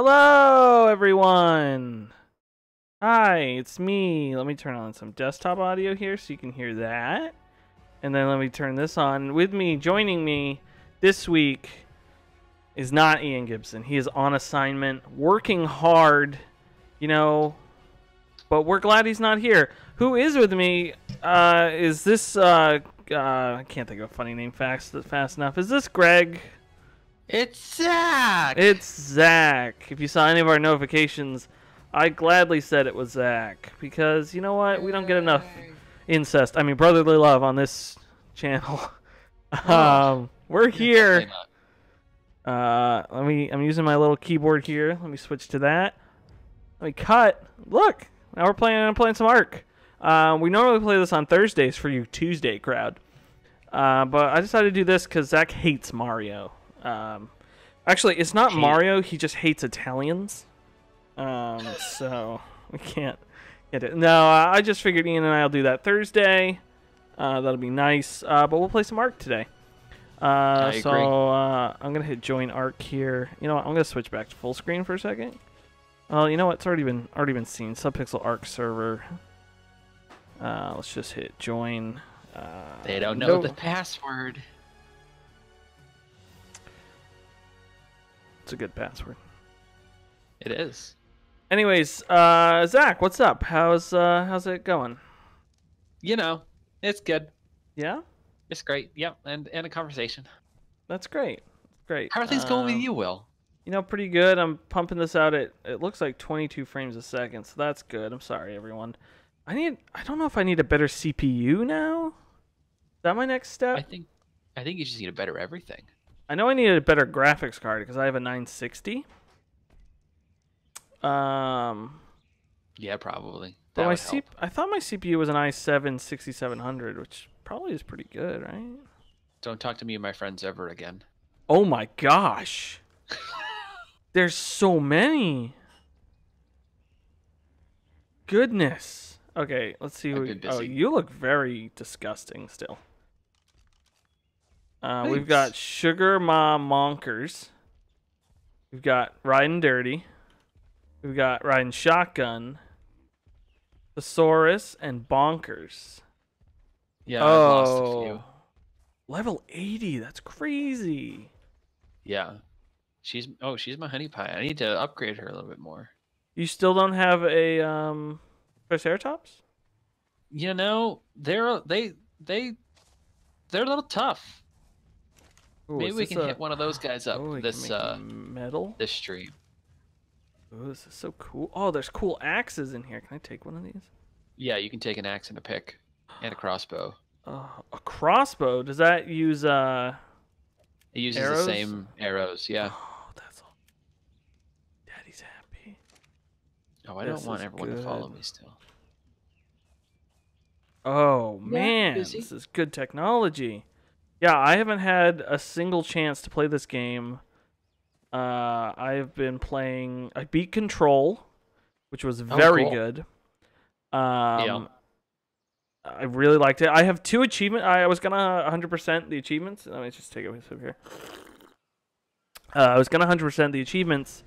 Hello, everyone. Hi, it's me. Let me turn on some desktop audio here so you can hear that. And then let me turn this on. With me, joining me this week is not Ian Gibson. He is on assignment, working hard, you know, but we're glad he's not here. Who is with me is this, I can't think of a funny name fast enough. Is this Greg? It's Zach! It's Zach. If you saw any of our notifications, I gladly said it was Zach. Because, you know what? We don't get enough incest. I mean, brotherly love on this channel. We're here. I'm using my little keyboard here. Let me switch to that. Let me cut. Look! Now we're playing, I'm playing some Ark. We normally play this on Thursdays for you Tuesday crowd. But I decided to do this because Zach hates Mario. Actually, it's not Mario. He just hates Italians. So we can't get it. No, I just figured Ian and I will do that Thursday. That'll be nice. But we'll play some Ark today. I agree. I'm going to hit join Ark here. You know what? I'm going to switch back to full screen for a second. You know what? It's already been seen. Subpixel Ark server. Let's just hit join. They don't know the password. It's a good password. It is. Anyways, Zach, what's up? How's it going? You know, it's good. Yeah? It's great. Yep, and a conversation. That's great. Great. How are things going with you, Will? You know, pretty good. I'm pumping this out at, it looks like 22 frames a second, so that's good. I'm sorry, everyone. I don't know if I need a better CPU now. Is that my next step? I think you just need a better everything. I know I needed a better graphics card because I have a 960. Yeah, probably. That would help. I thought my CPU was an i7-6700, which probably is pretty good, right? Don't talk to me and my friends ever again. Oh my gosh. There's so many. Goodness. Okay, let's see who. Oh, you look very disgusting still. We've got Sugar Ma Monkers. We've got Riding Dirty. We've got Riding Shotgun. Thesaurus and Bonkers. Yeah, oh, I've lost a few. Level 80. That's crazy. Yeah, she's my honey pie. I need to upgrade her a little bit more. You still don't have a Triceratops? You know, they're a little tough. Ooh, maybe we can hit one of those guys up this stream. Oh, this is so cool. Oh, there's cool axes in here. Can I take one of these? Yeah, you can take an axe and a pick and a crossbow. A crossbow? Does that use it uses arrows? The same arrows, yeah. Oh, that's all. Daddy's happy. Oh, I don't want everyone to follow me still. Oh man, this is good technology. Yeah, I haven't had a single chance to play this game. I've been playing. I beat Control, which was very good. Yeah. I really liked it. I have two achievements. I was gonna 100% the achievements. Let me just take a sip here. I was gonna 100% the achievements.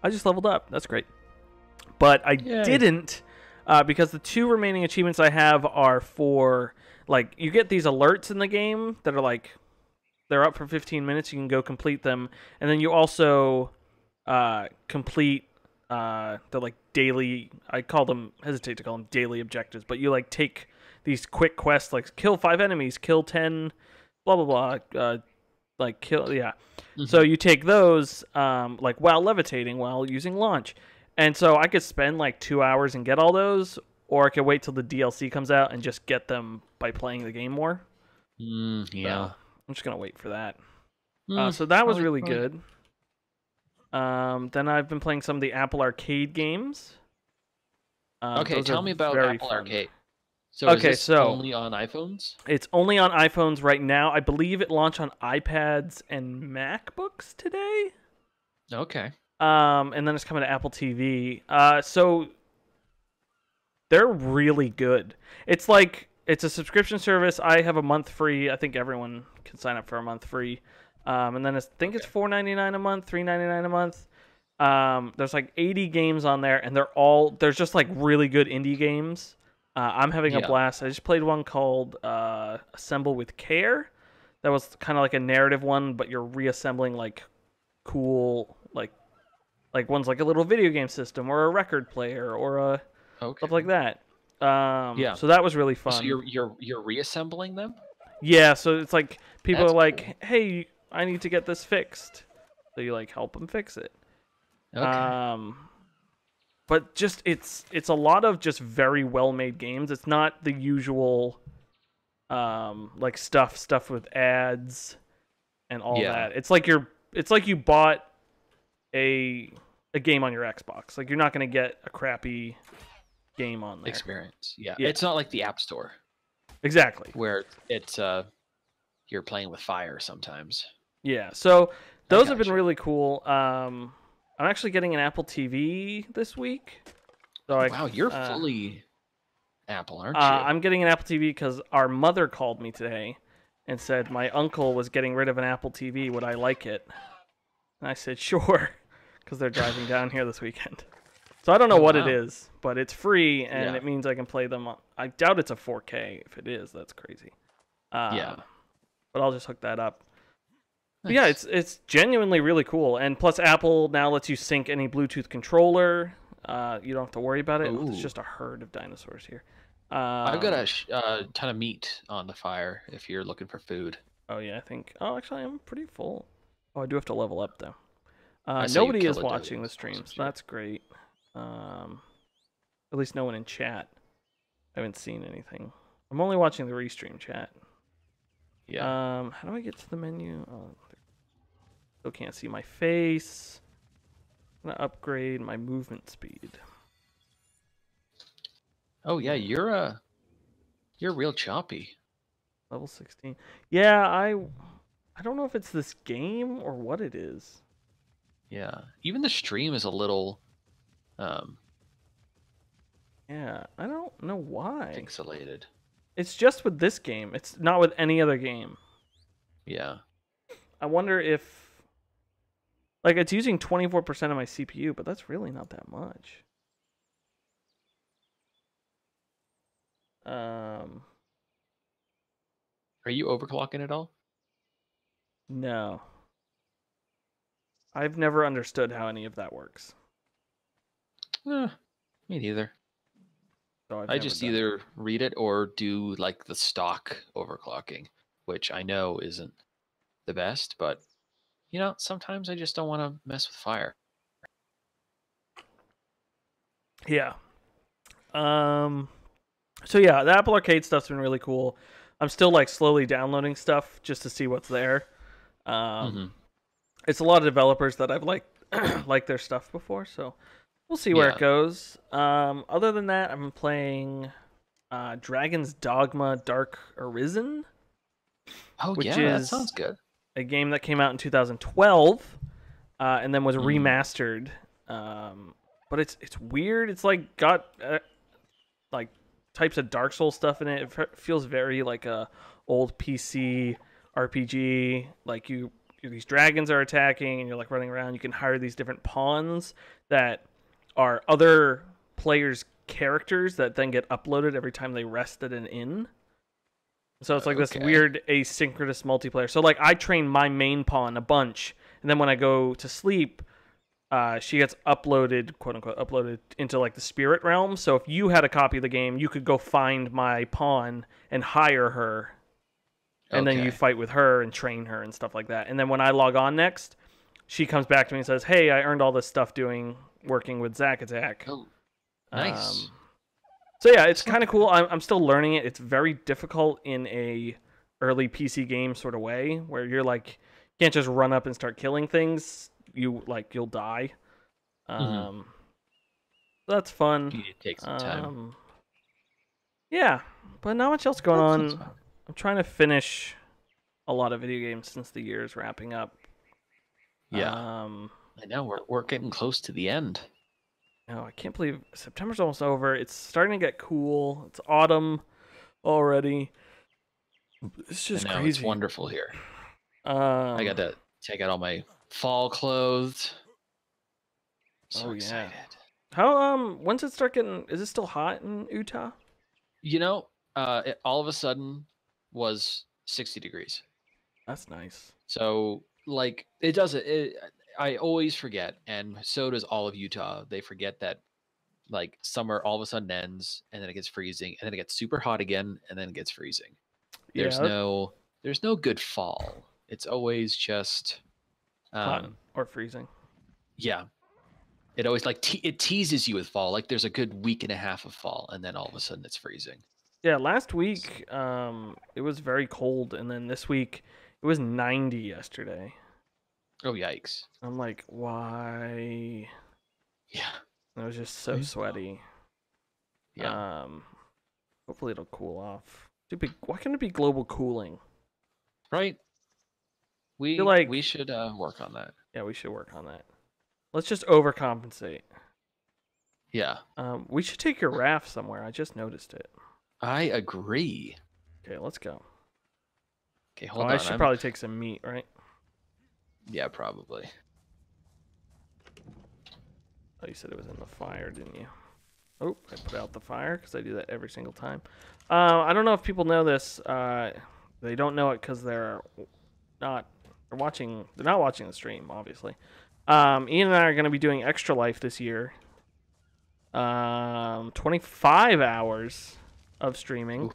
I just leveled up. That's great, but I didn't. Because the two remaining achievements I have are for, like, you get these alerts in the game that are, like, they're up for 15 minutes. You can go complete them. And then you also complete the, like, daily, I call them, hesitate to call them daily objectives. But you, like, take these quick quests, like, kill 5 enemies, kill 10, blah, blah, blah. Like, kill, yeah. Mm-hmm. So you take those, like, while levitating, while using launch. And so I could spend like 2 hours and get all those, or I could wait till the DLC comes out and just get them by playing the game more. Yeah. So I'm just going to wait for that. So that was really good. Then I've been playing some of the Apple Arcade games. Okay, tell me about Apple Arcade. So okay, is it only on iPhones? It's only on iPhones right now. I believe it launched on iPads and MacBooks today. Okay. And then it's coming to Apple TV. So they're really good. It's like, it's a subscription service. I have a month free. I think everyone can sign up for a month free. And then I think it's $4.99 a month, $3.99 a month. There's like 80 games on there, and there's just like really good indie games. I'm having a blast. I just played one called Assemble with Care. That was kind of like a narrative one, but you're reassembling like cool like one's like a little video game system or a record player or a stuff like that. So that was really fun. So you're reassembling them? Yeah. So it's like people are like, cool. Hey, I need to get this fixed. So you like help them fix it. Okay. But just it's a lot of just very well-made games. It's not the usual like stuff with ads and all that. It's like you bought a game on your Xbox. Like you're not going to get a crappy game on there. Experience. Yeah. It's not like the App Store. Exactly. Where it's you're playing with fire sometimes. Yeah. So those have been really cool. I'm actually getting an Apple TV this week. So wow, you're fully Apple, aren't you? I'm getting an Apple TV because our mother called me today and said my uncle was getting rid of an Apple TV. Would I like it? And I said, sure, because they're driving down here this weekend. So I don't know what it is, but it's free, and it means I can play them. I doubt it's a 4K. If it is, that's crazy. But I'll just hook that up. Nice. Yeah, it's genuinely really cool, and plus Apple now lets you sync any Bluetooth controller. You don't have to worry about it. Ooh. It's just a herd of dinosaurs here. I've got a ton of meat on the fire if you're looking for food. Oh yeah, I think. Oh, actually, I'm pretty full. Oh, I do have to level up though. Nobody is watching the streams. That's great. At least no one in chat. I haven't seen anything. I'm only watching the restream chat. Yeah. How do I get to the menu? Oh, still can't see my face. I'm gonna upgrade my movement speed. Oh yeah, you're real choppy. Level 16. Yeah, I don't know if it's this game or what it is. Yeah, even the stream is a little. Yeah, I don't know why. Pixelated. It's just with this game. It's not with any other game. Yeah. I wonder if... Like, it's using 24% of my CPU, but that's really not that much. Are you overclocking at all? No. I've never understood how any of that works. Me neither. So I just either read it or do like the stock overclocking, which I know isn't the best, but you know, sometimes I just don't want to mess with fire. Yeah. So yeah, the Apple Arcade stuff's been really cool. I'm still like slowly downloading stuff just to see what's there. It's a lot of developers that I've liked their stuff before, so we'll see where it goes. Other than that, I'm playing Dragon's Dogma Dark Arisen. Oh, which is that sounds good. A game that came out in 2012 and then was remastered. But it's weird. It's like got like types of Dark Souls stuff in it. It feels very like a old PC RPG. Like these dragons are attacking and you're like running around. You can hire these different pawns that are other players' characters that then get uploaded every time they rest at an inn. So it's like this weird asynchronous multiplayer. So like I train my main pawn a bunch, and then when I go to sleep, she gets uploaded, quote unquote, uploaded into like the spirit realm. So if you had a copy of the game, you could go find my pawn and hire her, and then you fight with her and train her and stuff like that. And then when I log on next, she comes back to me and says, "Hey, I earned all this stuff working with Zack Attack." Oh, nice. So yeah, it's kind of cool. I'm still learning it. It's very difficult in a early PC game sort of way, where you're like, you can't just run up and start killing things. You'll die. That's fun. It takes some time. Yeah, but not much else going on. I'm trying to finish a lot of video games since the year's wrapping up. Yeah. I know we're getting close to the end. No, I can't believe September's almost over. It's starting to get cool. It's autumn already. It's just crazy. It's wonderful here. I got to take out all my fall clothes. So excited. How once it starts getting, is it still hot in Utah? You know, it all of a sudden was 60 degrees. That's nice. So like it doesn't. I always forget, and so does all of Utah. They forget that like summer all of a sudden ends, and then it gets freezing, and then it gets super hot again, and then it gets freezing. There's no good fall. It's always just hot or freezing. Yeah. It always like it teases you with fall. Like there's a good week and a half of fall, and then all of a sudden it's freezing. Yeah, last week it was very cold, and then this week it was 90 yesterday. Oh yikes! I'm like, why? Yeah, I was just so sweaty. Yeah. Hopefully it'll cool off. Why can't it be global cooling? Right. We should work on that. Yeah, we should work on that. Let's just overcompensate. Yeah. We should take your raft somewhere. I just noticed it. I agree. Okay, let's go. Okay, hold on. I should probably take some meat, right? Yeah, probably. Oh, you said it was in the fire, didn't you? Oh, I put out the fire because I do that every single time. I don't know if people know this. They don't know it because they're not watching the stream, obviously. Ian and I are going to be doing Extra Life this year. 25 hours of streaming.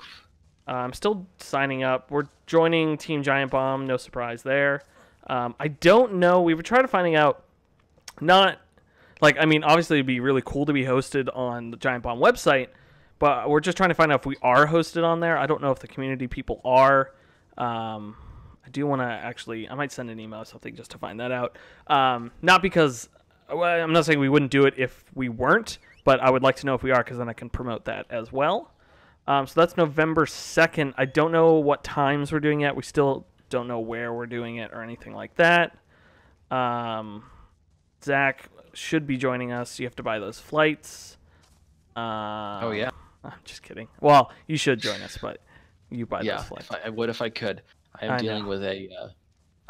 I'm still signing up. We're joining Team Giant Bomb. No surprise there. I don't know. We were trying to find out. Not like, I mean, obviously it'd be really cool to be hosted on the Giant Bomb website, but we're just trying to find out if we are hosted on there. I don't know if the community people are. I do want to actually, I might send an email or something just to find that out. Not because, well, I'm not saying we wouldn't do it if we weren't, but I would like to know if we are, because then I can promote that as well. So that's November 2nd. I don't know what times we're doing yet. We still don't know where we're doing it or anything like that. Zach should be joining us. You have to buy those flights. Oh, yeah. I'm just kidding. Well, you should join us, but you buy those flights. Yeah, I would if I could. I am dealing with a...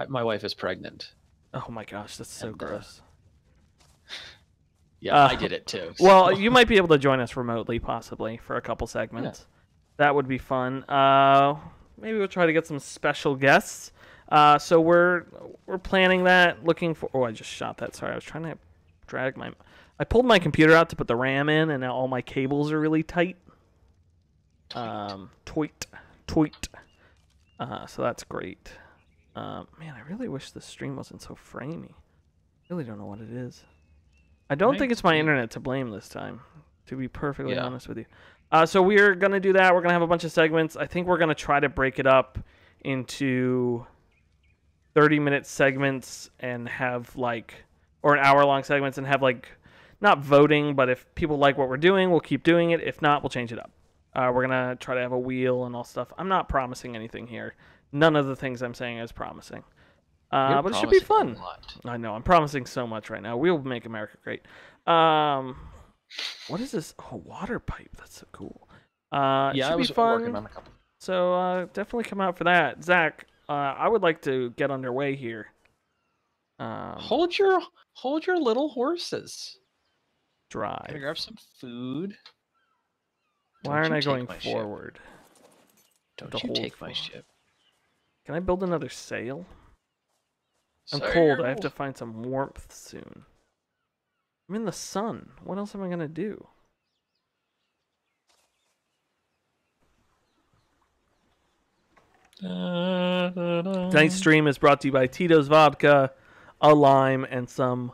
my wife is pregnant. Oh, my gosh. That's so gross. Yeah, I did it, too. So. Well, you might be able to join us remotely, possibly, for a couple segments. Yeah. That would be fun. Maybe we'll try to get some special guests. So we're planning that, looking for... Oh, I just shot that. Sorry, I was trying to drag my... I pulled my computer out to put the RAM in, and now all my cables are really tight. Tight. So that's great. Man, I really wish this stream wasn't so framey. I really don't know what it is. I don't think it's my internet to blame this time, to be perfectly honest with you. So we're going to do that. We're going to have a bunch of segments. I think we're going to try to break it up into 30-minute segments and have like, or an hour-long segments and have like, not voting, but if people like what we're doing, we'll keep doing it. If not, we'll change it up. We're going to try to have a wheel and all stuff. I'm not promising anything here. None of the things I'm saying is promising. But it should be fun. I know. I'm promising so much right now. We'll make America great. What is this? Oh, water pipe. That's so cool. Yeah, it should be fun. Working on a couple. So definitely come out for that. Zach, I would like to get underway here. Hold your little horses. Drive. Can I grab some food? Why aren't I going forward? Don't you take my ship. Can I build another sail? I'm cold. I have to find some warmth soon. I'm in the sun. What else am I going to do? Tonight's stream is brought to you by Tito's Vodka, a lime, and some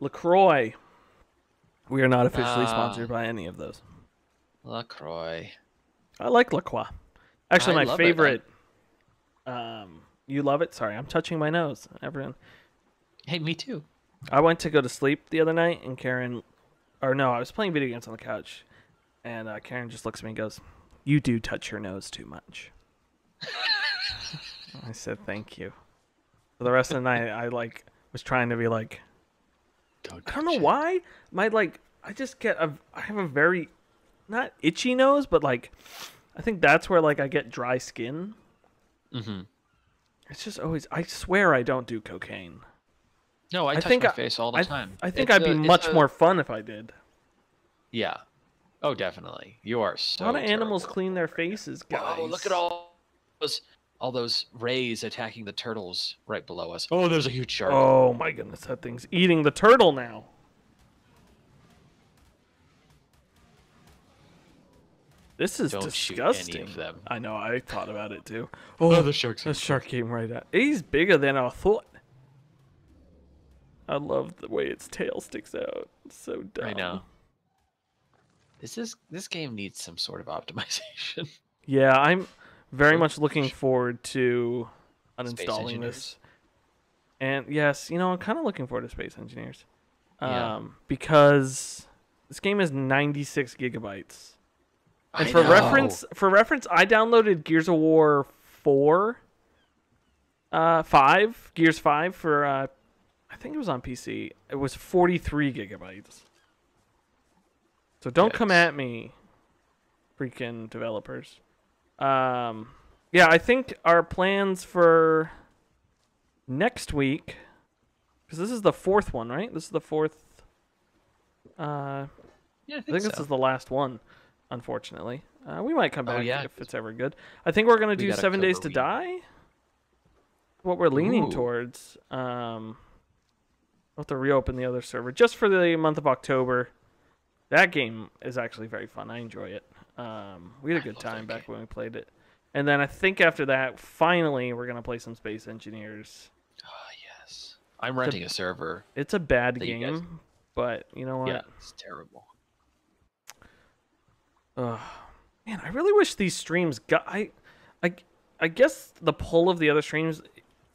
LaCroix. We are not officially sponsored by any of those. LaCroix. I like LaCroix. Actually, my favorite. You love it? Sorry, I'm touching my nose. Everyone. Hey, me too. I went to go to sleep the other night, and Karen, or no, I was playing video games on the couch, and Karen just looks at me and goes, "You do touch your nose too much." I said, "Thank you." For the rest of the night, I like was trying to be like, I don't know why my like I just get a I have a very not itchy nose, but like I think that's where like I get dry skin. Mm-hmm. It's just always I swear I don't do cocaine. No, I touch my face all the time. I think I'd be much more fun if I did. Yeah. Oh, definitely. You are so. A lot of animals clean their faces, guys. Oh, look at all those rays attacking the turtles right below us. Oh, there's a huge shark. Oh my goodness, that thing's eating the turtle now. This is disgusting. Don't shoot any of them. I know. I thought about it too. Oh, the shark's the shark came right at. He's bigger than I thought. I love the way its tail sticks out. It's so dumb. I know. This game needs some sort of optimization. Yeah, I'm very much looking forward to uninstalling this. And yes, you know, I'm kind of looking forward to Space Engineers, because this game is 96 gigabytes. And for reference, I downloaded Gears of War 5 for I think it was on PC. It was 43 gigabytes. So don't come at me, freaking developers. Yeah, I think our plans for next week, because this is the fourth one, right? This is the fourth. Yeah, I think this is the last one. Unfortunately, we might come back if it's ever good. I think we're gonna do 7 Days to Die. What we're leaning towards. We'll have to reopen the other server just for the month of October. That game is actually very fun. I enjoy it. We had a good time back when we played it, and then I think after that, finally, we're gonna play some Space Engineers. Oh, yes, I'm renting a server. It's a bad game, but you know what? Yeah, it's terrible. Man, I really wish these streams got. I guess the pull of the other streams,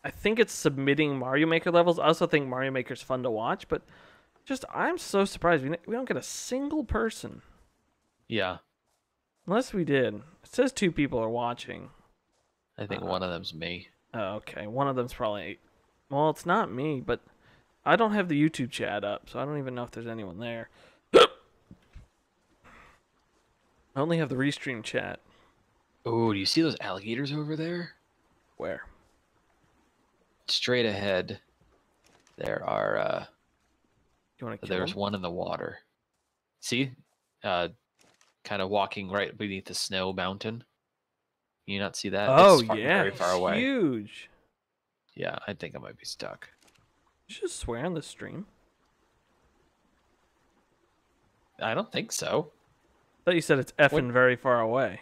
I think it's submitting Mario Maker levels. I also think Mario Maker's fun to watch, but just I'm so surprised we don't get a single person. Yeah, unless we did. It says 2 people are watching. I think one of them's me. Oh, okay, one of them's probably. Well, it's not me, but I don't have the YouTube chat up, so I don't even know if there's anyone there. I only have the restream chat. Oh, do you see those alligators over there? Where? Straight ahead. There are. You want to kill them? One in the water. See, kind of walking right beneath the snow mountain. You not see that? Oh, it's very far away. Huge. Yeah, I think I might be stuck. You should swear on the stream. I don't think so. I thought you said it's effing very far away.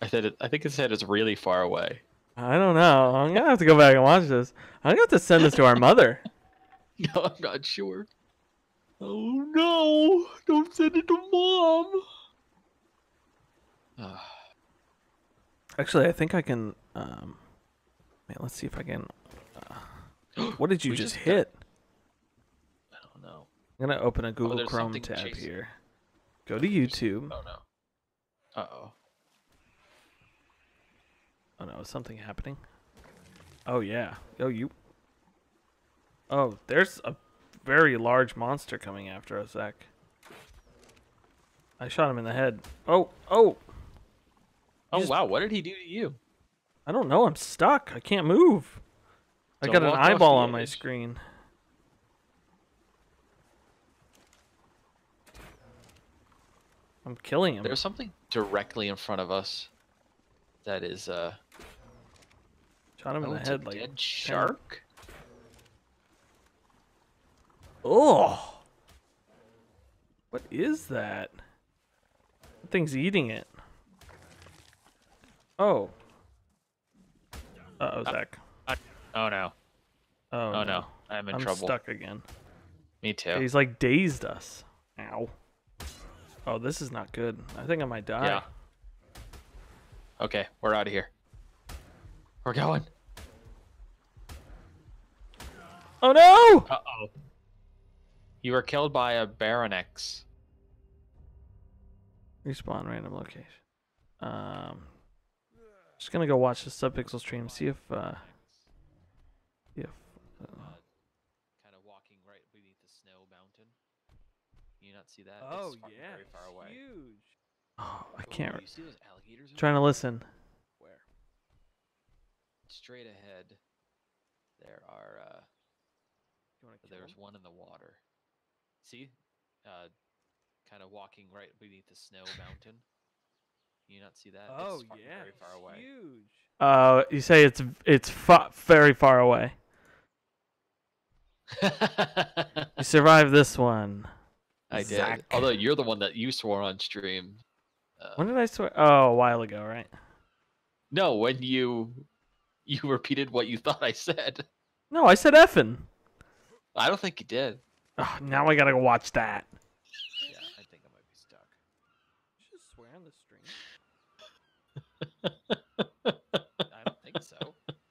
I said it. I think it said it's really far away. I don't know. I'm gonna have to go back and watch this. I'm gonna have to send this to our mother. No, I'm not sure. Oh no! Don't send it to mom. Actually, I think I can. Wait, let's see if I can. What did you just hit? I don't know. I'm gonna open a Google Chrome tab here. Go to YouTube. Oh no. Uh-oh. Oh no, is something happening? Oh yeah. Oh, oh, there's a very large monster coming after us, Zach. I shot him in the head. Oh, oh. Oh wow, what did he do to you? I don't know, I'm stuck. I can't move. I got an eyeball on my screen. I'm killing him. There's something directly in front of us that is shot him in the head like a dead shark. Oh, what is that? That thing's eating it. Oh. Uh-oh, Zach. Oh no. Oh no. I'm in trouble. I'm stuck again. Me too. He's like dazed us. Ow. Oh, this is not good. I think I might die. Yeah. Okay, we're out of here. We're going. Oh no! Uh-oh. You were killed by a Baronex. Respawn random location. Just gonna go watch the Subpixel stream, see if kind of walking right beneath the snow mountain. You not see that? Oh yeah, very far away. Huge. Oh, I can't. You see those alligators? Trying to listen. Where? Straight ahead, there are You want to kill There's him? One in the water. See? Kind of walking right beneath the snow mountain. You not see that? Oh, it's yeah. Very far away. Huge. You say it's very far away. You survived this one. I did. Zach. Although you're the one that you swore on stream. When did I swear? Oh, a while ago, right? No, when you repeated what you thought I said. No, I said effin'. I don't think you did. Oh, now I gotta go watch that. Yeah, I think I might be stuck. You should swear on the stream. I don't think so.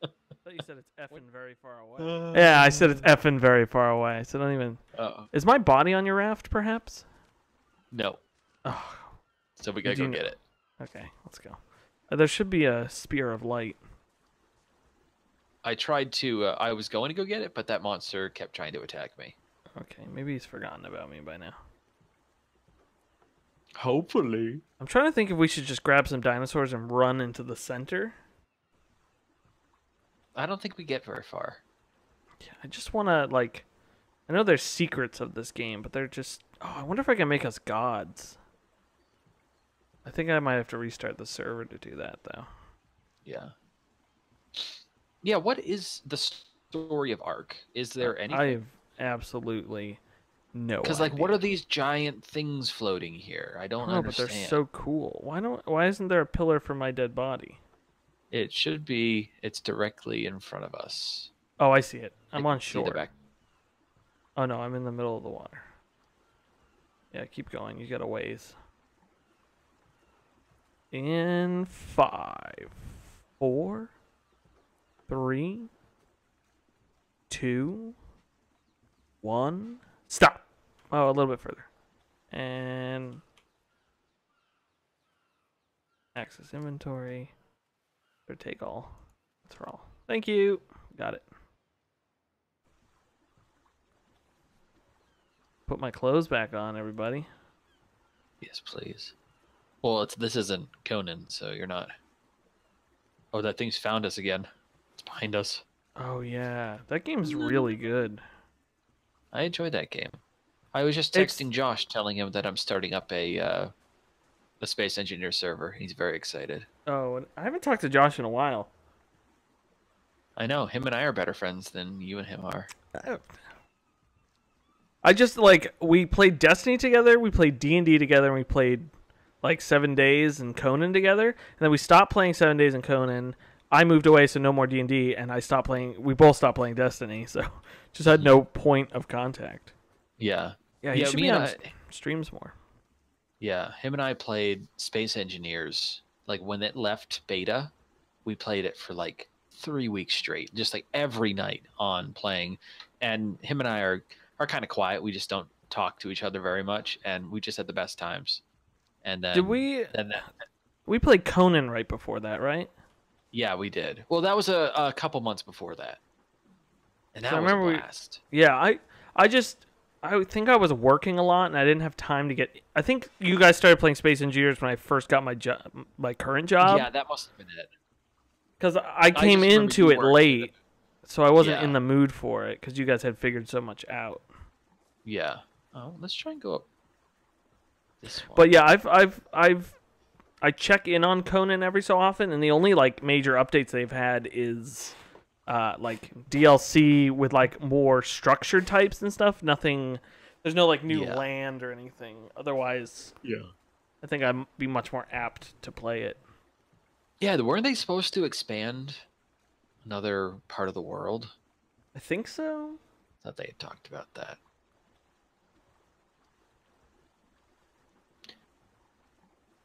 I thought you said it's effin' very far away. Yeah, I said it's effin' very far away. So don't even. Is my body on your raft, perhaps? No. Oh. So we gotta go get it. Okay, let's go. There should be a spear of light. I tried to. I was going to go get it, but that monster kept trying to attack me. Okay, maybe he's forgotten about me by now. Hopefully. I'm trying to think if we should just grab some dinosaurs and run into the center. I don't think we get very far. Yeah, I just want to, like... I know there's secrets of this game, but they're just... Oh, I wonder if I can make us gods. I think I might have to restart the server to do that, though. Yeah. Yeah, what is the story of Ark? Is there anything? I've absolutely no idea. Because, like, what are these giant things floating here? I don't understand. But they're so cool. Why isn't there a pillar for my dead body? It should be. It's directly in front of us. Oh, I see it. I'm on shore. Oh, no, I'm in the middle of the water. Yeah, keep going. You got a ways. In 5, 4, 3, 2, 1. Stop. Oh, a little bit further. And access inventory. Or take all. That's for all. Thank you. Got it. Put my clothes back on, everybody. Yes, please. Well, this isn't Conan, so you're not... Oh, that thing's found us again. It's behind us. Oh, yeah. That game's really good. I enjoyed that game. I was just texting Josh, telling him that I'm starting up a Space Engineer server. He's very excited. Oh, and I haven't talked to Josh in a while. I know. Him and I are better friends than you and him are. I just, like, we played Destiny together, we played D&D together, and we played... like 7 Days and Conan together, and then we stopped playing 7 Days and Conan. I moved away, so no more D&D, and I stopped playing. We both stopped playing Destiny, so just had no point of contact. Yeah, yeah. You should be on streams more. Yeah, him and I played Space Engineers. Like when it left beta, we played it for like 3 weeks straight, just like every night on playing. And him and I are kind of quiet. We just don't talk to each other very much, and we just had the best times. And then we played Conan right before that, right? Yeah, we did. Well, that was a couple months before that, and that was a blast. Yeah, I think I was working a lot and I didn't have time to get. I think you guys started playing Space Engineers when I first got my current job. Yeah, that must have been it. Because I came into it late, so I wasn't in the mood for it. Because you guys had figured so much out. Yeah. Oh, let's try and go up. But yeah, I check in on Conan every so often, and the only like major updates they've had is like DLC with like more structured types and stuff. Nothing, there's no like new land or anything. Otherwise, yeah, I think I'd be much more apt to play it. Yeah, weren't they supposed to expand another part of the world? I think so. I thought they had talked about that.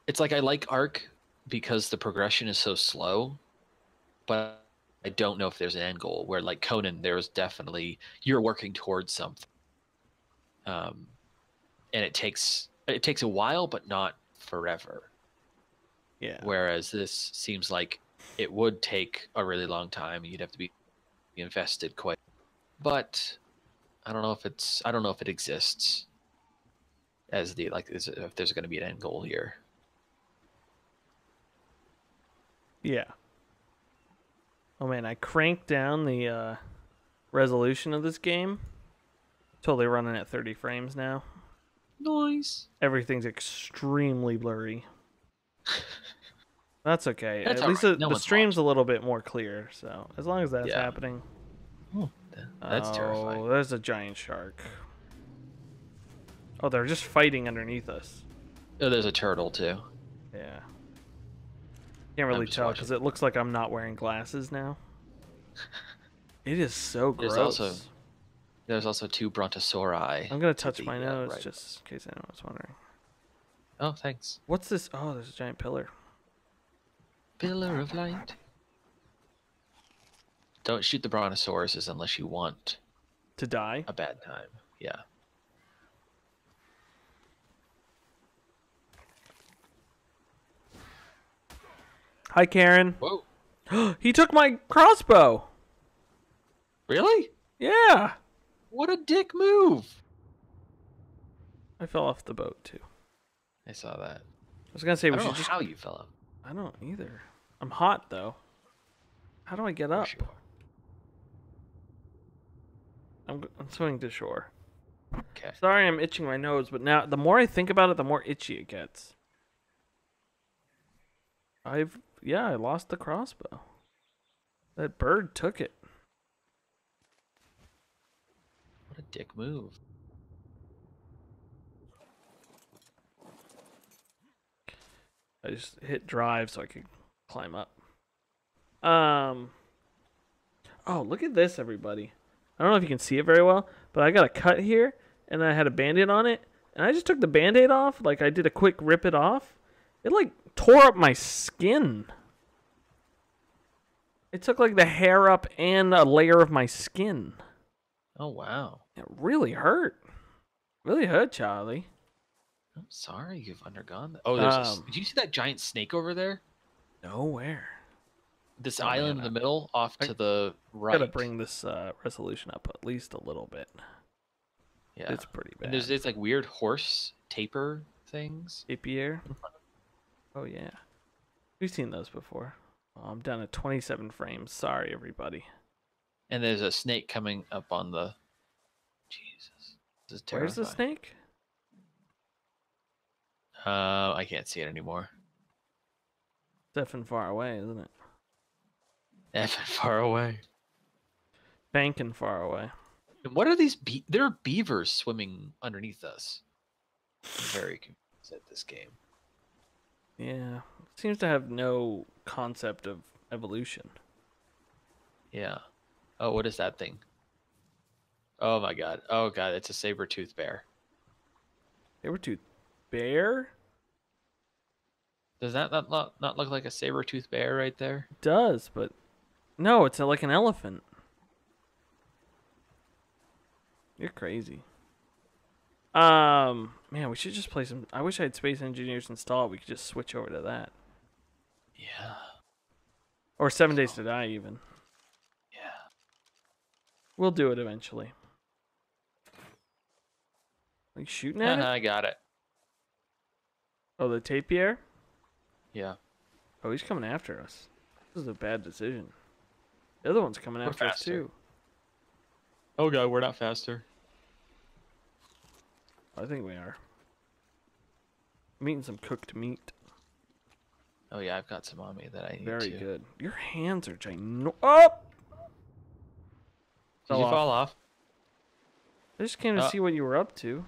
It's like I like Ark because the progression is so slow, but I don't know if there's an end goal. Where like Conan, there was definitely you're working towards something, and it takes a while, but not forever. Yeah. Whereas this seems like it would take a really long time. You'd have to be invested quite. But I don't know if it exists as the if there's going to be an end goal here. Yeah. Oh man, I cranked down the resolution of this game Totally running at 30 frames now. Nice. Everything's extremely blurry. That's okay. That's at least right. The stream's watching. A little bit more clear, so as long as that's happening. Oh, that's terrifying. Oh, there's a giant shark. Oh, they're just fighting underneath us. Oh, there's a turtle, too. Yeah. Can't really tell, because it looks like I'm not wearing glasses now. It is so gross. There's also two brontosauri. I'm going to touch my nose, right, just in case anyone's wondering. Oh, thanks. What's this? Oh, there's a giant pillar. Pillar of light. Don't shoot the brontosauruses unless you want to die. A bad time, yeah. Hi, Karen. Whoa. He took my crossbow. Really? Yeah. What a dick move. I fell off the boat, too. I saw that. I was going to say, we should just... how you fell off. I don't either. I'm hot, though. How do I get up? Sure. I'm swimming to shore. Okay. Sorry I'm itching my nose, but now the more I think about it, the more itchy it gets. Yeah, I lost the crossbow. That bird took it. What a dick move. I just hit drive so I could climb up. Oh, look at this, everybody. I don't know if you can see it very well, but I got a cut here, and I had a Band-Aid on it, and I just took the Band-Aid off. Like, I did a quick rip it off. It, like, tore up my skin. It took, like, the hair up and a layer of my skin. Oh, wow. It really hurt. Really hurt, Charlie. I'm sorry you've undergone that. Oh, there's did you see that giant snake over there? Nowhere. This island in the middle, off to the right. I gotta bring this resolution up at least a little bit. Yeah. It's pretty bad. And there's these, like, weird horse taper things. Apier. Oh, yeah. We've seen those before. Oh, I'm down at 27 frames. Sorry, everybody. And there's a snake coming up on the... Jesus. This is terrifying. Where's the snake? I can't see it anymore. It's effing far away, isn't it? Effing far away. Banking far away. And what are these... There are beavers swimming underneath us. I'm very confused at this game. Yeah, it seems to have no concept of evolution. Yeah. Oh, what is that thing? Oh my god. Oh god, it's a saber-toothed bear. Saber-toothed bear? Does that not look like a saber-toothed bear right there? It does, but no, it's like an elephant. You're crazy. Man, we should just play some... I wish I had Space Engineers installed. We could just switch over to that. Yeah. Or 7 Days to Die, even. Yeah. We'll do it eventually. Like shooting at it? I got it. Oh, the tapir? Yeah. Oh, he's coming after us. This is a bad decision. The other one's coming after us, too. Oh, God, we're not faster. I think we are. I'm eating some cooked meat. Oh, yeah, I've got some on me that I need Very good. Your hands are ginormous. Oh! Did you fall off? I just came to see what you were up to.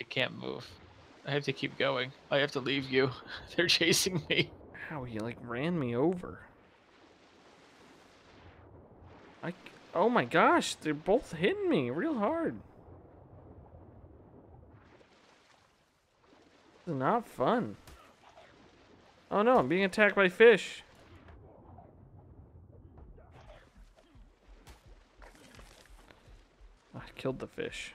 I can't move. I have to keep going. I have to leave you. They're chasing me. Wow, he, like, ran me over. Oh, my gosh. They're both hitting me real hard. This is not fun. Oh no, I'm being attacked by fish. I killed the fish.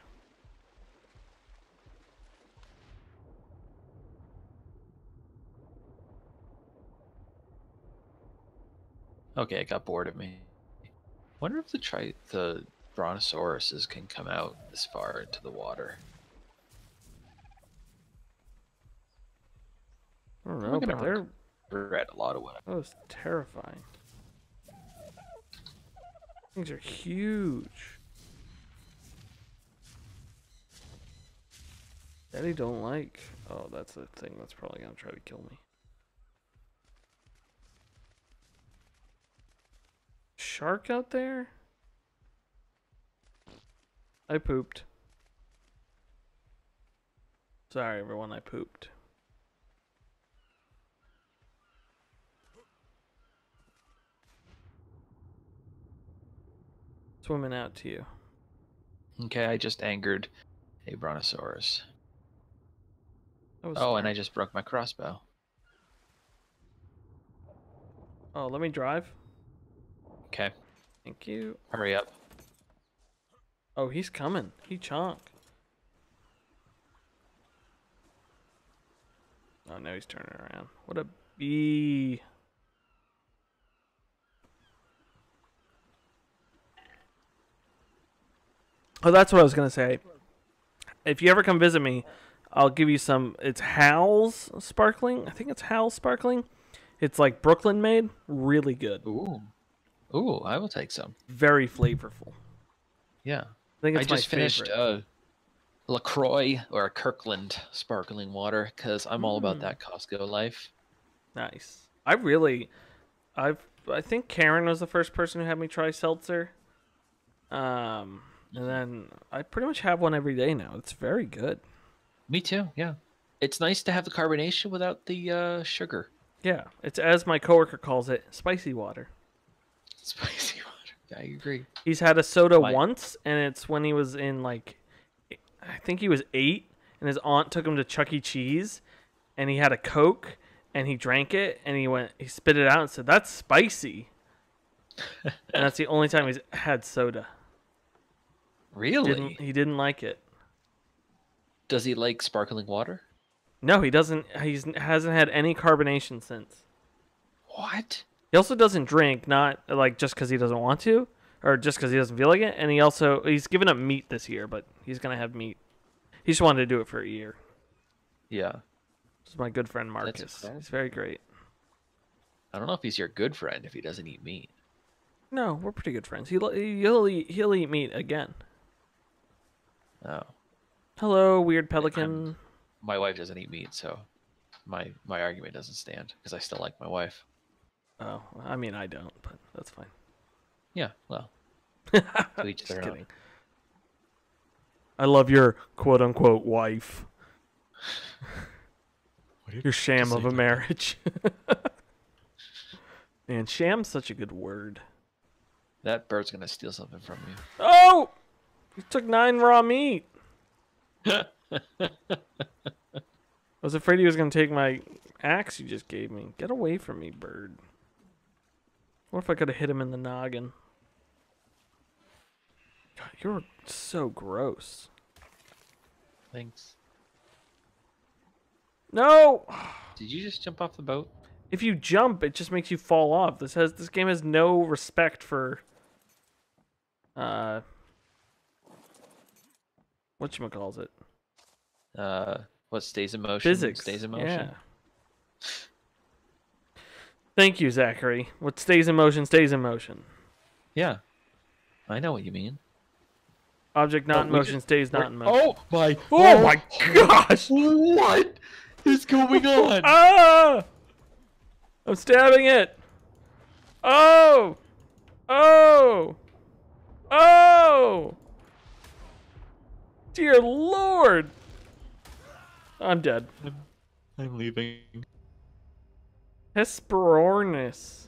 Okay, it got bored of me. Wonder if the brontosauruses can come out this far into the water. I don't know, but they're... Read a lot of what that was terrifying. Things are huge. that I don't like. Oh, that's the thing that's probably gonna try to kill me. Shark out there? I pooped. Sorry, everyone, I pooped. Swimming out to you. Okay, I just angered a brontosaurus. Oh, smart. And I just broke my crossbow. Oh, let me drive. Okay. Thank you. Hurry up. Oh, he's coming. He chonked. Oh, no, he's turning around. What a bee. Oh, that's what I was going to say. If you ever come visit me, I'll give you some. It's Hal's Sparkling. I think it's Hal's Sparkling. It's like Brooklyn made. Really good. Ooh. Ooh, I will take some. Very flavorful. Yeah. I think it's my favorite. I just finished LaCroix or Kirkland Sparkling Water because I'm all about that Costco life. Nice. I think Karen was the first person who had me try seltzer. And then I pretty much have one every day now. It's very good. Me too, yeah. It's nice to have the carbonation without the sugar. Yeah, it's, as my coworker calls it, spicy water. Spicy water. I agree. He's had a soda once, and it's when he was in, like, I think he was 8, and his aunt took him to Chuck E. Cheese, and he had a Coke, and he drank it, and he spit it out and said, "That's spicy." And that's the only time he's had soda. Really? He didn't like it. Does he like sparkling water? No, he doesn't. He hasn't had any carbonation since. What? He also doesn't drink, not like just because he doesn't want to, or just because he doesn't feel like it. And he's given up meat this year, but he's gonna have meat. He just wanted to do it for a year. Yeah. This is my good friend Marcus. He's very great. I don't know if he's your good friend if he doesn't eat meat. No, we're pretty good friends. He'll eat meat again. Oh. Hello, weird pelican. My wife doesn't eat meat, so my argument doesn't stand because I still like my wife. Oh, I mean, I don't, but that's fine. Yeah, well, to each their own. I love your quote-unquote wife. Your sham of a marriage. Man, sham's such a good word. That bird's going to steal something from you. Oh! You took 9 raw meat. I was afraid he was going to take my axe you just gave me. Get away from me, bird. What if I could have hit him in the noggin? God, you're so gross. Thanks. No! Did you just jump off the boat? If you jump, it just makes you fall off. This game has no respect for whatchamacallit. What stays in motion? Physics stays in motion. Yeah. Thank you, Zachary. What stays in motion stays in motion. Yeah. I know what you mean. Object not in motion stays not in motion. Oh my gosh! What is going on? Ah! I'm stabbing it! Oh! Oh! Oh! Dear Lord! I'm dead. I'm leaving. Hesperornis.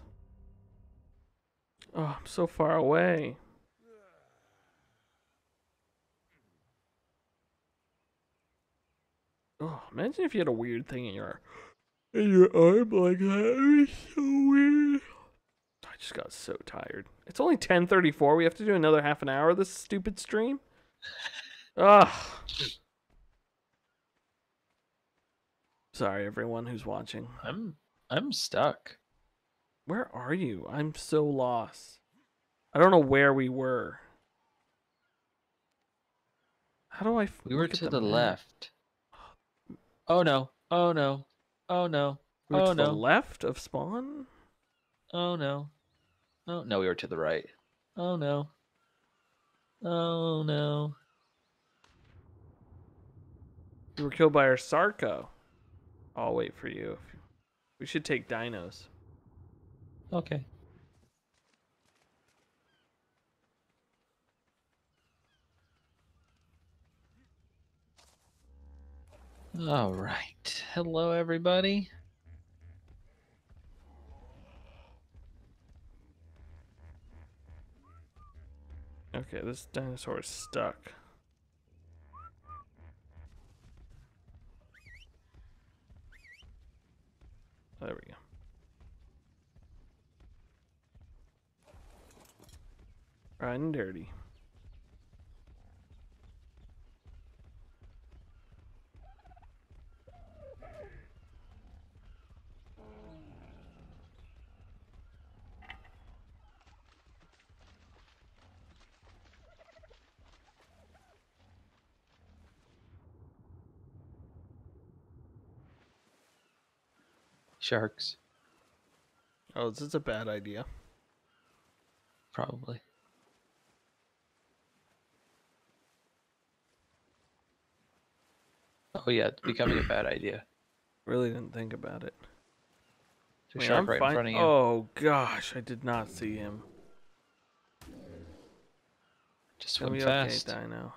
Oh, I'm so far away. Oh, imagine if you had a weird thing in your arm like that. It was so weird. I just got so tired. It's only 10:34. We have to do another half an hour of this stupid stream. Ugh. Sorry, everyone who's watching. I'm stuck. Where are you? I'm so lost. I don't know where we were. How do I... We were to the left. Oh, no. Oh, no. Oh, no. We were to the left of spawn? Oh, no. Oh, no, we were to the right. Oh, no. Oh, no. We were killed by our Sarko. I'll wait for you. We should take dinos. Okay. All right. Hello, everybody. Okay, this dinosaur is stuck. Oh, there we go. Riding dirty. Sharks. Oh, is this a bad idea? Probably. Oh yeah, it's becoming a bad idea. Really didn't think about it. There's a shark right in front of you. Oh gosh, I did not see him. Just swim fast. Okay, Dino.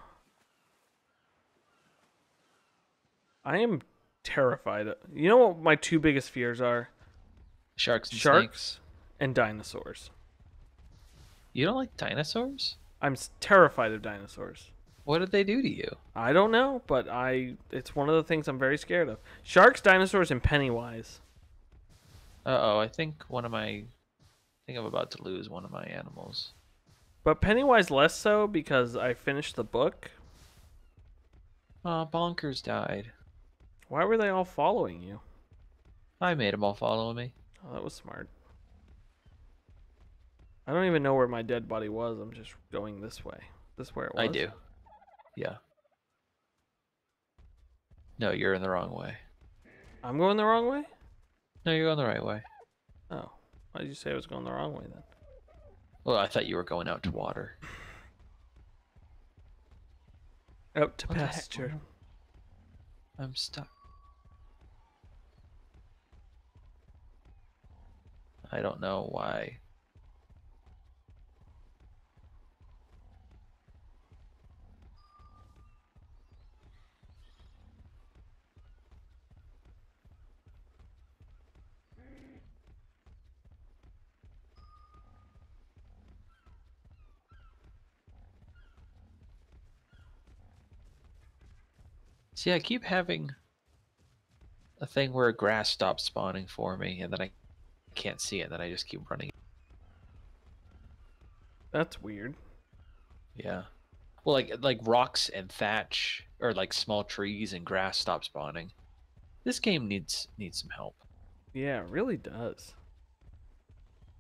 I am terrified. You know what my two biggest fears are? Sharks and snakes. And dinosaurs. You don't like dinosaurs? I'm terrified of dinosaurs. What did they do to you? I don't know, but it's one of the things I'm very scared of. Sharks, dinosaurs, and Pennywise. Uh-oh, I think I'm about to lose one of my animals. But Pennywise less so because I finished the book. Bonkers died. Why were they all following you? I made them all follow me. Oh, that was smart. I don't even know where my dead body was. I'm just going this way. This where it was? I do. Yeah. No, you're in the wrong way. I'm going the wrong way? No, you're going the right way. Oh. Why did you say I was going the wrong way then? Well, I thought you were going out to water. Out to pasture. I'm stuck. I don't know why. See, I keep having a thing where grass stops spawning for me, and then I can't see it, and then I just keep running. That's weird. Yeah. Well, like rocks and thatch, or like small trees and grass stop spawning. This game needs some help. Yeah, it really does.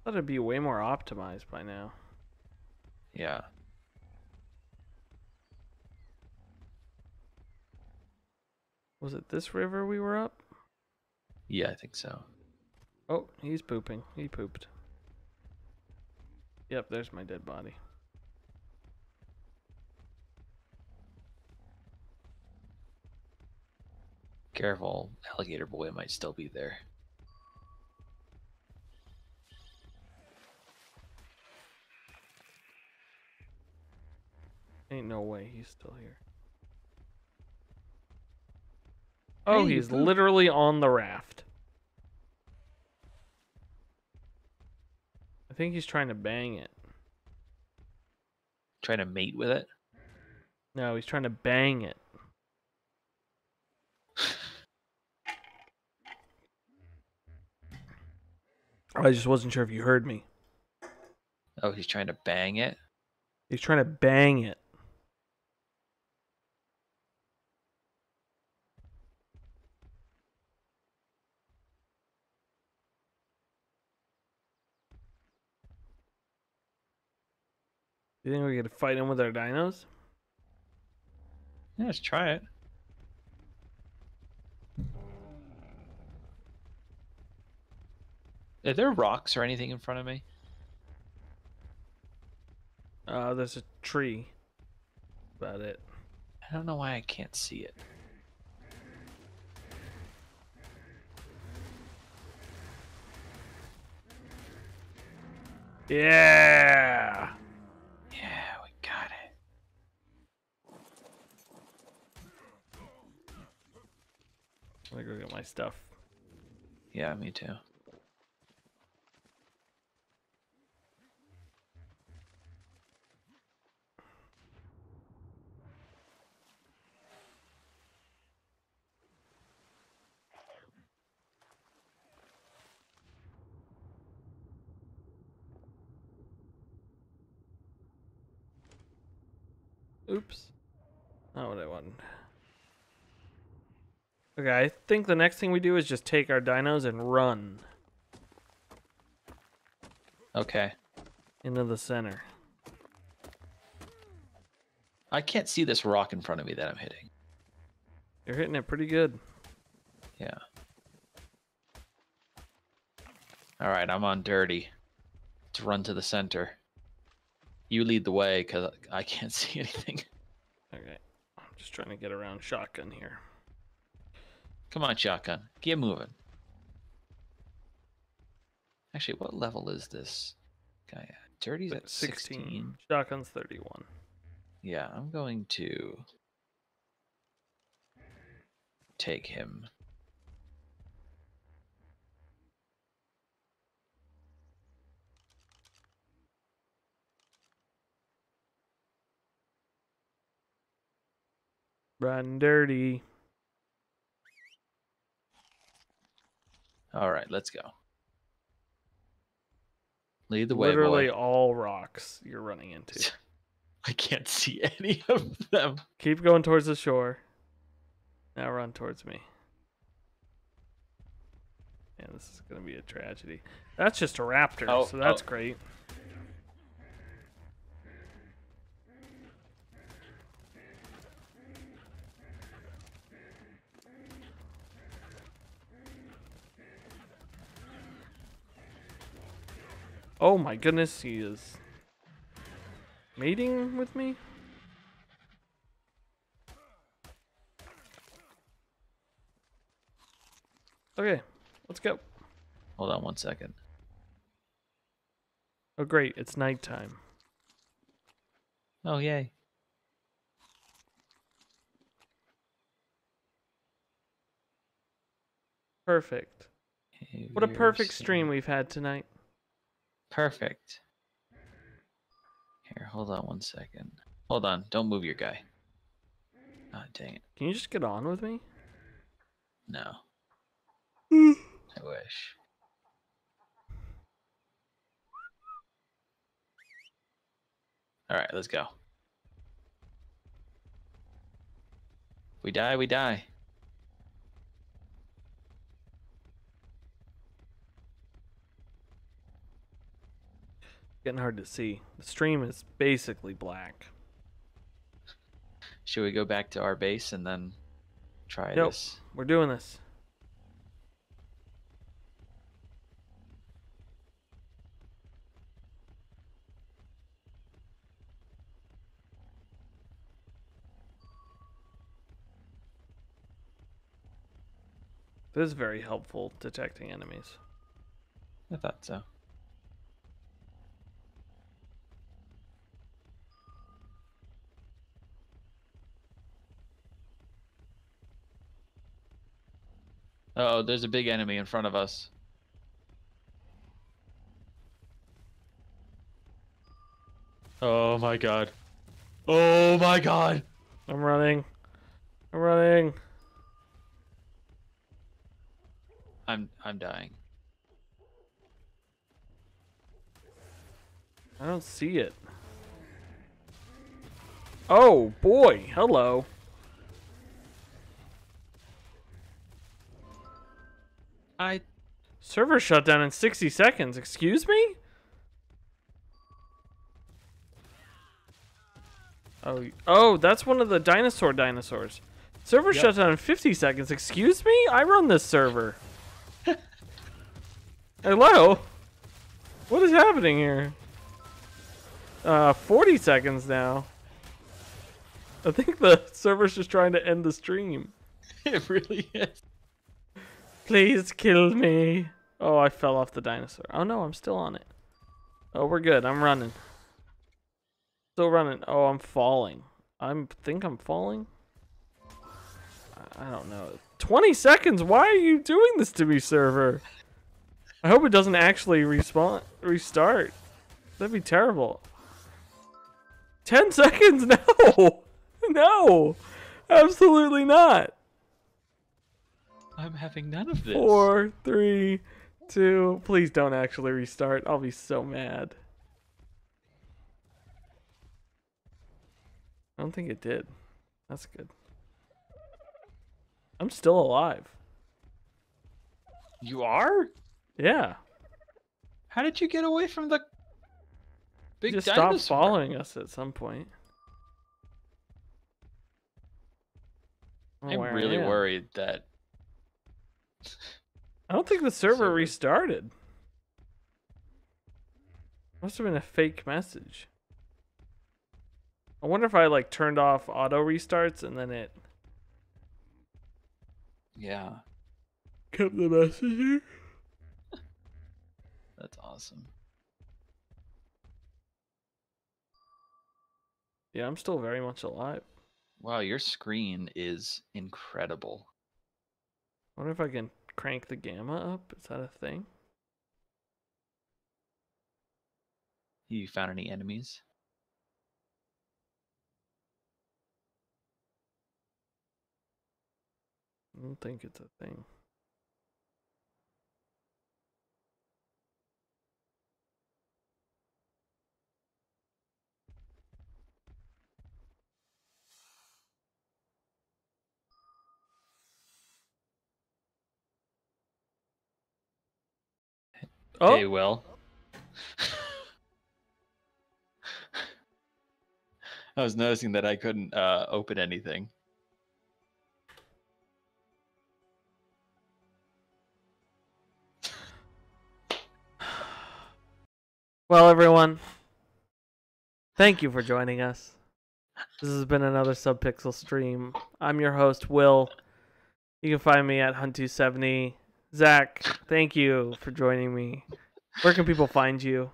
I thought it'd be way more optimized by now. Yeah. Was it this river we were up? Yeah, I think so. Oh, he's pooping. He pooped. Yep, there's my dead body. Careful, alligator boy might still be there. Ain't no way he's still here. Oh, hey, he's literally on the raft. I think he's trying to bang it. Trying to mate with it? No, he's trying to bang it. I just wasn't sure if you heard me. Oh, he's trying to bang it? He's trying to bang it. You think we could fight him with our dinos? Yeah, let's try it. Are there rocks or anything in front of me? There's a tree. About it. I don't know why I can't see it. Yeah! Yeah, we got it. I'm gonna go get my stuff. Yeah, me too. Oops. Not what I wanted. Okay, I think the next thing we do is just take our dinos and run. Okay. Into the center. I can't see this rock in front of me that I'm hitting. You're hitting it pretty good. Yeah. Alright, I'm on dirty. Let's run to the center. You lead the way, because I can't see anything. Okay. I'm just trying to get around Shotgun here. Come on, Shotgun. Get moving. Actually, what level is this guy at? Dirty's at 16. 16. Shotgun's 31. Yeah, I'm going to take him. Run dirty. All right, let's go. Lead the way, boy. Literally all rocks you're running into. I can't see any of them. Keep going towards the shore. Now run towards me. Man, this is going to be a tragedy. That's just a raptor, oh, so that's great. Oh my goodness, he is mating with me? Okay, let's go. Hold on one second. Oh great, it's nighttime. Oh yay. Perfect. Hey, what a perfect stream we've had tonight. Perfect. Here, hold on one second. Hold on, don't move your guy. Oh, dang it. Can you just get on with me? No. I wish. Alright, let's go. If we die, we die. Getting hard to see. The stream is basically black. Should we go back to our base and then try this? Nope, we're doing this. This is very helpful detecting enemies. I thought so. Uh oh, there's a big enemy in front of us. Oh my god. Oh my god! I'm running. I'm running. I'm dying. I don't see it. Oh boy, hello. Server shut down in 60 seconds. Excuse me? Oh, that's one of the dinosaurs. Server shut down in 50 seconds. Excuse me? I run this server. Hello? What is happening here? 40 seconds now. I think the server's just trying to end the stream. It really is. Please kill me. Oh, I fell off the dinosaur. Oh no, I'm still on it. Oh, we're good. I'm running. Still running. Oh, I'm falling. I think I'm falling. I don't know. 20 seconds. Why are you doing this to me, server? I hope it doesn't actually restart. That'd be terrible. 10 seconds. No. No. Absolutely not. I'm having none of this. 4, 3, 2. Please don't actually restart. I'll be so mad. I don't think it did. That's good. I'm still alive. You are? Yeah. How did you get away from the big dinosaur? Just stopped following us at some point. I'm really worried that... I don't think the server restarted. Must have been a fake message. I wonder if I like turned off auto restarts and then it... Yeah. Kept the message here. That's awesome. Yeah, I'm still very much alive. Wow, your screen is incredible. I wonder if I can crank the gamma up. Is that a thing? You found any enemies? I don't think it's a thing. Oh. They will. I was noticing that I couldn't open anything. Well, everyone, thank you for joining us. This has been another Subpixel stream. I'm your host, Will. You can find me at Hunt270. Zach, thank you for joining me. Where can people find you?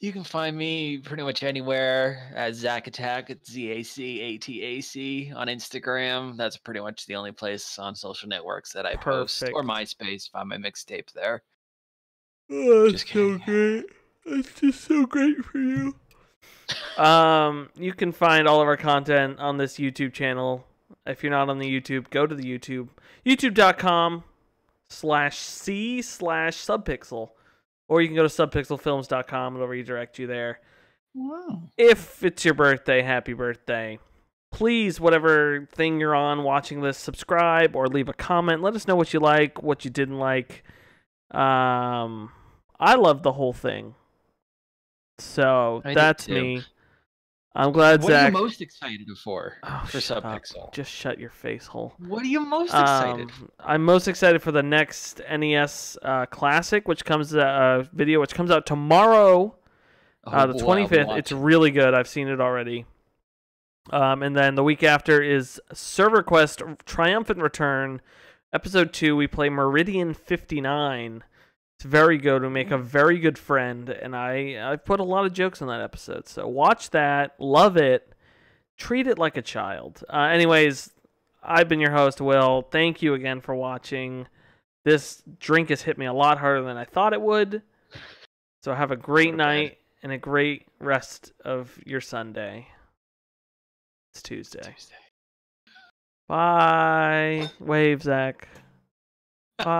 You can find me pretty much anywhere at Zach Attack, at ZACATAC on Instagram. That's pretty much the only place on social networks that I post, or MySpace. Find my mixtape there. Oh, that's so great. That's just so great for you. You can find all of our content on this YouTube channel. If you're not on the YouTube, go to the YouTube. YouTube.com/C/subpixel. Or you can go to subpixelfilms.com. It'll redirect you there. Wow. If it's your birthday, happy birthday. Please, whatever thing you're on watching this, subscribe or leave a comment. Let us know what you like, what you didn't like. I love the whole thing. So that's me. I'm glad Zach. What are you most excited for Subpixel? Just shut your face hole. What are you most excited for? I'm most excited for the next NES Classic, which comes video, which comes out tomorrow, the 25th. It's really good. I've seen it already. And then the week after is Server Quest: Triumphant Return, Episode 2. We play Meridian 59. It's very good. We make a very good friend, and I put a lot of jokes in that episode. So watch that, love it, treat it like a child. Anyways, I've been your host, Will. Thank you again for watching. This drink has hit me a lot harder than I thought it would. So have a great night and a great rest of your Sunday. It's Tuesday. Bye. Wave, Zach. Bye.